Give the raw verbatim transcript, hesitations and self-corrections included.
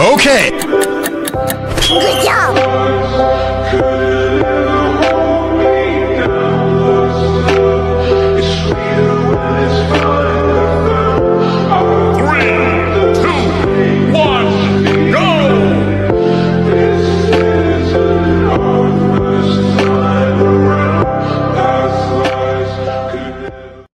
Okay. Good job.